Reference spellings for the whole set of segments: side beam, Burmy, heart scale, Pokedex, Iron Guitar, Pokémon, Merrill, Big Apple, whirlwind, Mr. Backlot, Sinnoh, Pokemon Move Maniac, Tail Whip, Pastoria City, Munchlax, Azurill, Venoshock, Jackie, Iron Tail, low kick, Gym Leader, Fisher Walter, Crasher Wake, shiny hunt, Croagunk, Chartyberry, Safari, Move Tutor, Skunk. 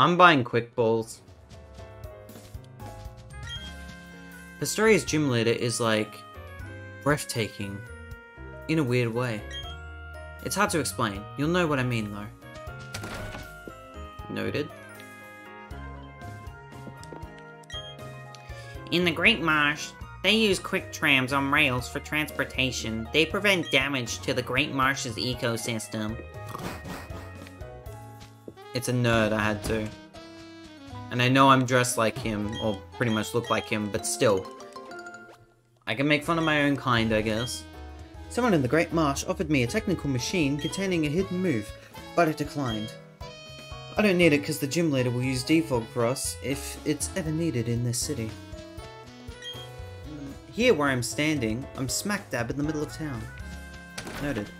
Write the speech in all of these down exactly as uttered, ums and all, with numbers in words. I'm buying Quick Balls. Pastoria's Gym Leader is, like, breathtaking in a weird way. It's hard to explain. You'll know what I mean, though. Noted. In the Great Marsh, they use quick trams on rails for transportation. They prevent damage to the Great Marsh's ecosystem. It's a nerd, I had to. And I know I'm dressed like him, or pretty much look like him, but still. I can make fun of my own kind, I guess. Someone in the Great Marsh offered me a technical machine containing a hidden move, but I declined. I don't need it because the gym leader will use Defog for us if it's ever needed in this city. Here where I'm standing, I'm smack dab in the middle of town. Noted.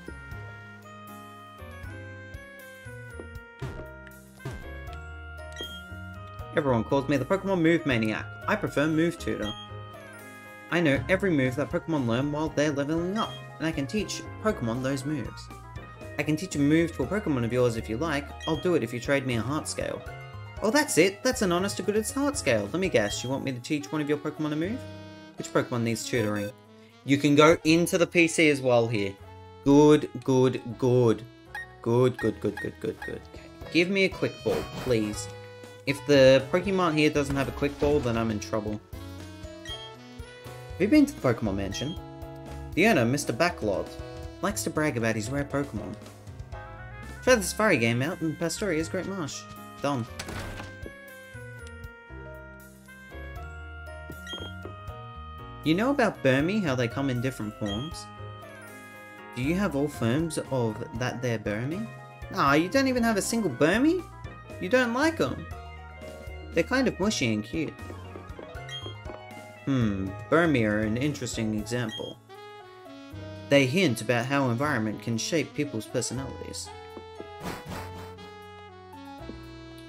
Everyone calls me the Pokemon Move Maniac. I prefer Move Tutor. I know every move that Pokemon learn while they're leveling up, and I can teach Pokemon those moves. I can teach a move to a Pokemon of yours if you like. I'll do it if you trade me a heart scale. Oh, that's it! That's an honest to goodness heart scale! Let me guess, you want me to teach one of your Pokemon a move? Which Pokemon needs tutoring? You can go into the P C as well here. Good, good, good. Good, good, good, good, good, good. Okay. Give me a quick ball, please. If the Pokemon here doesn't have a quick ball, then I'm in trouble. Have you been to the Pokemon Mansion? The owner, Mister Backlot, likes to brag about his rare Pokemon. Try the Safari game out in Pastoria's Great Marsh. Done. You know about Burmy, how they come in different forms? Do you have all forms of that there Burmy? Ah, you don't even have a single Burmy? You don't like them? They're kind of mushy and cute. Hmm, Burmy are an interesting example. They hint about how environment can shape people's personalities.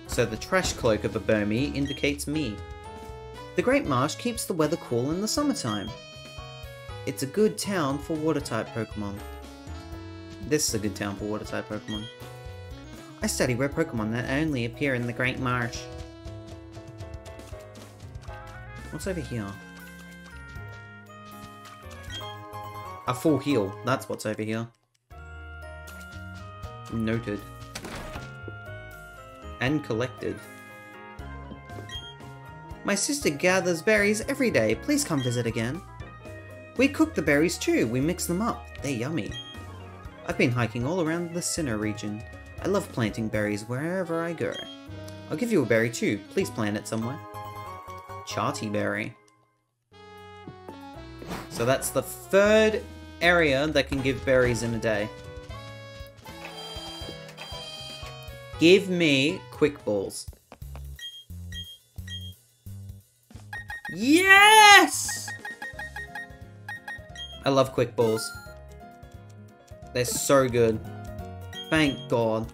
So the trash cloak of a Burmy indicates me. The Great Marsh keeps the weather cool in the summertime. It's a good town for water-type Pokemon. This is a good town for water-type Pokemon. I study rare Pokemon that only appear in the Great Marsh. What's over here? A full heal, that's what's over here. Noted. And collected. My sister gathers berries every day. Please come visit again. We cook the berries too. We mix them up. They're yummy. I've been hiking all around the Sinnoh region. I love planting berries wherever I go. I'll give you a berry too. Please plant it somewhere. Chartyberry. So that's the third area that can give berries in a day. Give me quick balls. Yes! I love quick balls. They're so good. Thank God.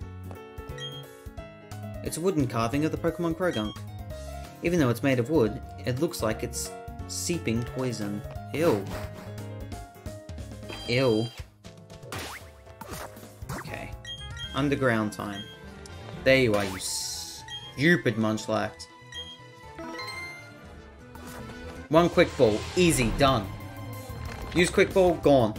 It's a wooden carving of the Pokemon Croagunk. Even though it's made of wood, it looks like it's seeping poison. Ew. Ew. Okay. Underground time. There you are, you stupid Munchlax. One quick ball, easy, done. Use quick ball, gone.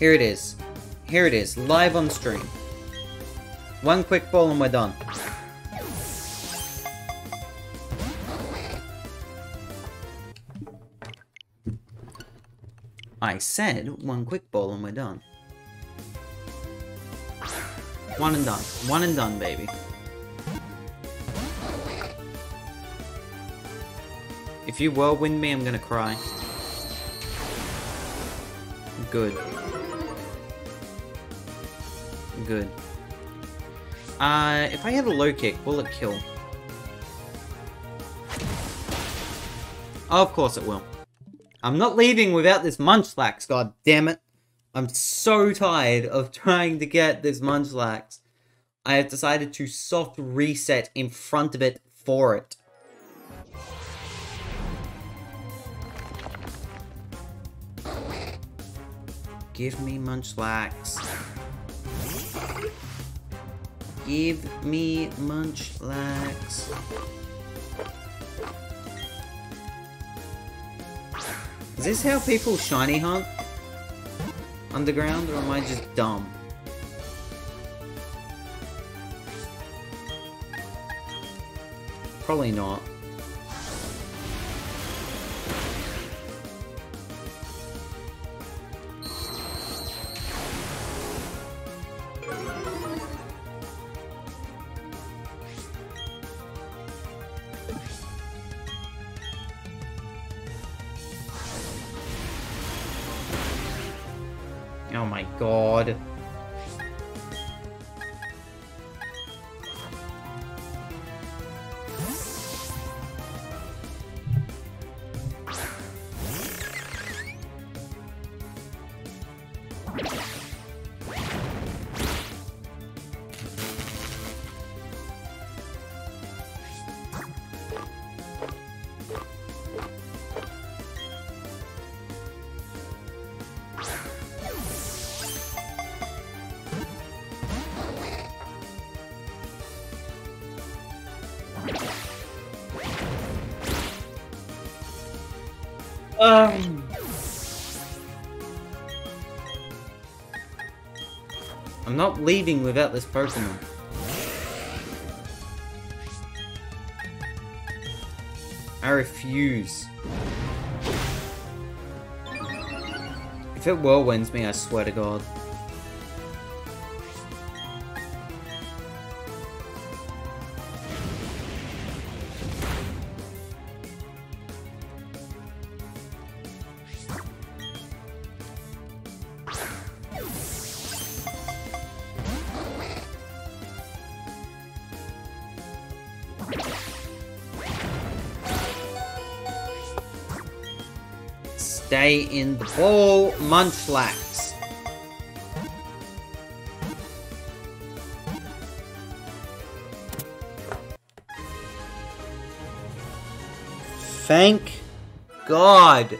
Here it is. Here it is, live on stream. One quick ball and we're done. I said one quick ball and we're done. One and done. One and done, baby. If you whirlwind me, I'm gonna cry. Good. Good. Uh, if I had a low kick, will it kill? Oh, of course it will. I'm not leaving without this Munchlax, god damn it. I'm so tired of trying to get this Munchlax. I have decided to soft reset in front of it for it. Give me Munchlax. Give me Munchlax. Is this how people shiny hunt? Underground, or am I just dumb? Probably not. Oh my god. Um. I'm not leaving without this Pokemon. I refuse. If it whirlwinds me, I swear to God. Stay in the ball, Munchlax. Thank God.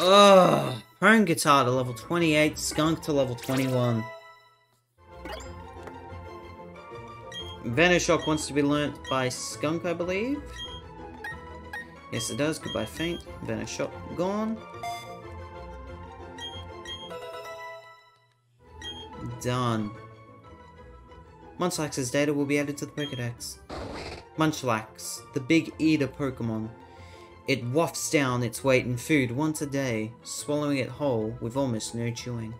Ugh. Iron Guitar to level twenty-eight, Skunk to level twenty-one. Venoshock wants to be learnt by Skunk, I believe. Yes, it does. Goodbye, Faint. Venoshock gone. Done. Munchlax's data will be added to the Pokedex. Munchlax, the big eater Pokemon. It wafts down its weight in food once a day, swallowing it whole with almost no chewing.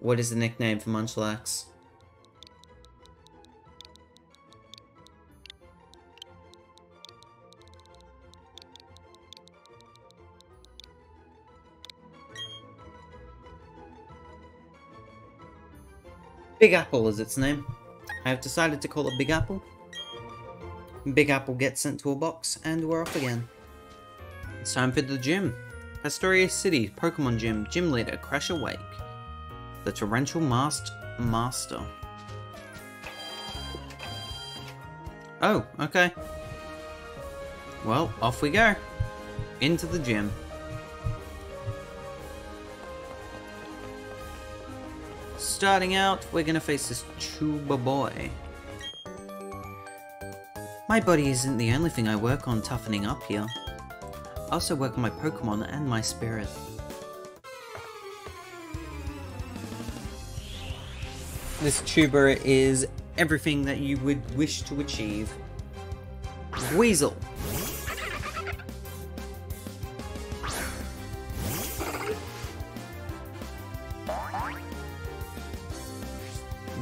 What is the nickname for Munchlax? Big Apple is its name. I have decided to call it Big Apple. Big Apple gets sent to a box, and we're off again. It's time for the gym. Pastoria City, Pokemon Gym, Gym Leader, Crasher Wake. The Torrential Mast Master. Oh, okay. Well, off we go. Into the gym. Starting out, we're gonna face this Chuba boy. My body isn't the only thing I work on toughening up here. I also work on my Pokemon and my spirit. This Chuba is everything that you would wish to achieve. Weasel.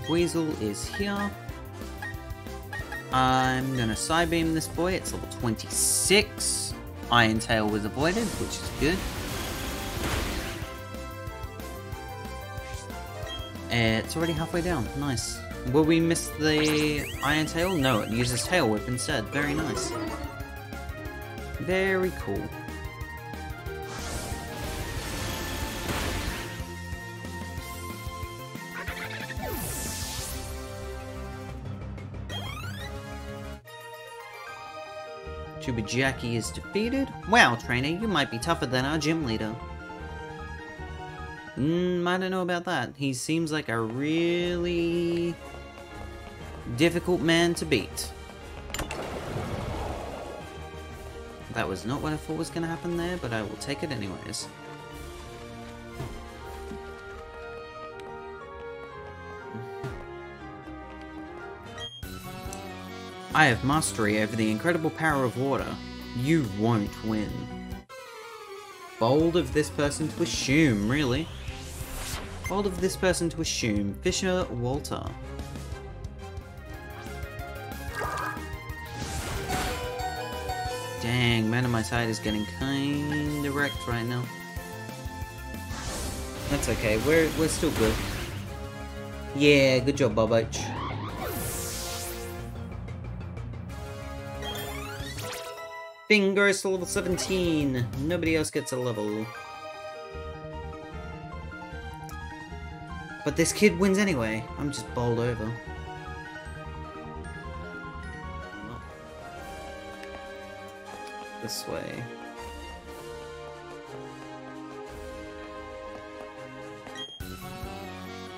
Weasel is here. I'm gonna side beam this boy. It's level twenty-six. Iron Tail was avoided, which is good. It's already halfway down. Nice. Will we miss the Iron Tail? No, it uses Tail Whip instead. Very nice. Very cool. Tuber Jackie is defeated. Wow, trainer, you might be tougher than our gym leader. Mmm, I don't know about that. He seems like a really difficult man to beat. That was not what I thought was going to happen there, but I will take it anyways. I have mastery over the incredible power of water. You won't win. Bold of this person to assume, really. Bold of this person to assume. Fisher Walter. Dang, man on my side is getting kinda wrecked right now. That's okay, we're, we're still good. Yeah, good job, Boboch. Bingo, it's level seventeen. Nobody else gets a level. But this kid wins anyway. I'm just bowled over. This way.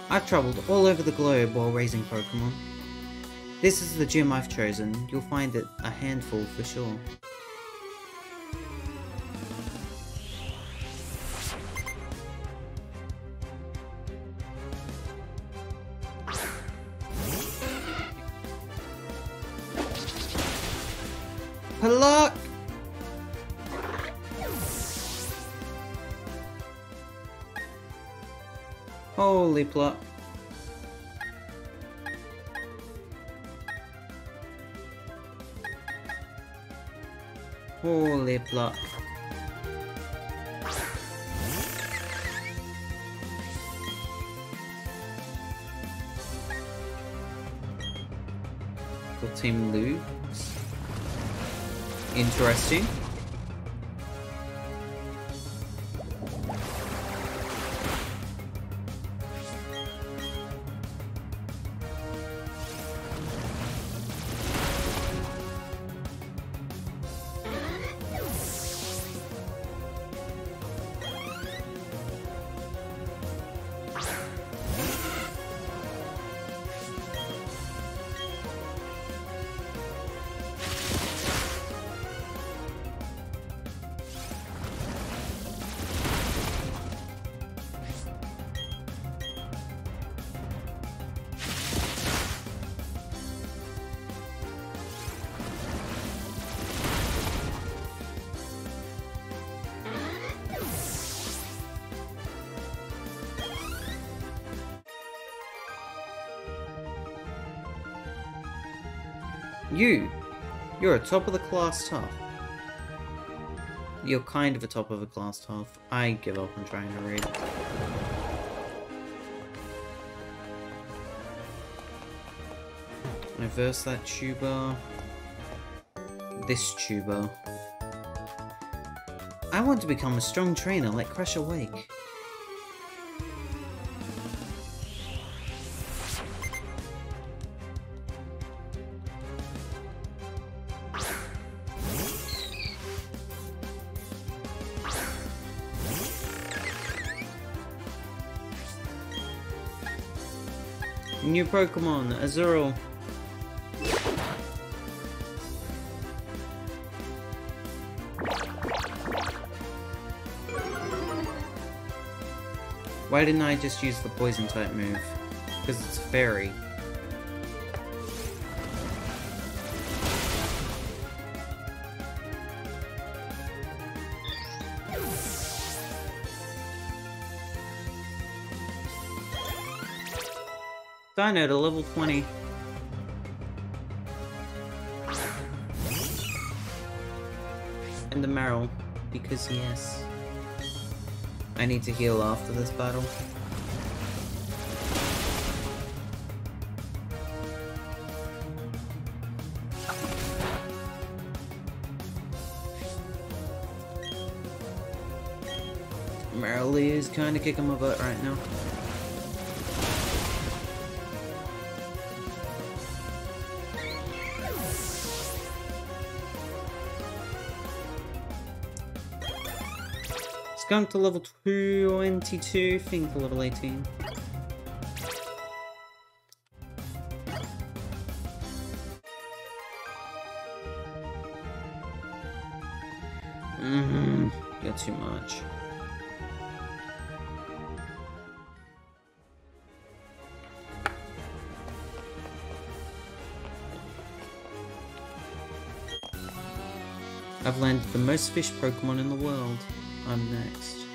I've traveled all over the globe while raising Pokemon. This is the gym I've chosen. You'll find it a handful for sure. Pluck! Holy pluck. Holy pluck. Got Team Lou. Interesting. You! You're a top of the class tough. You're kind of a top of a class tough. I give up on trying to read. Reverse that tuber. This tuber. I want to become a strong trainer like Crasher Wake. New Pokemon, Azurill. Why didn't I just use the poison type move? Because it's fairy. Dino to level twenty. And the Merrill, because yes. I need to heal after this battle. Merrill is kinda kicking my butt right now. Skunk to level twenty-two, Fink to level eighteen. Mmm, got too much. I've landed the most fish Pokemon in the world. I'm next.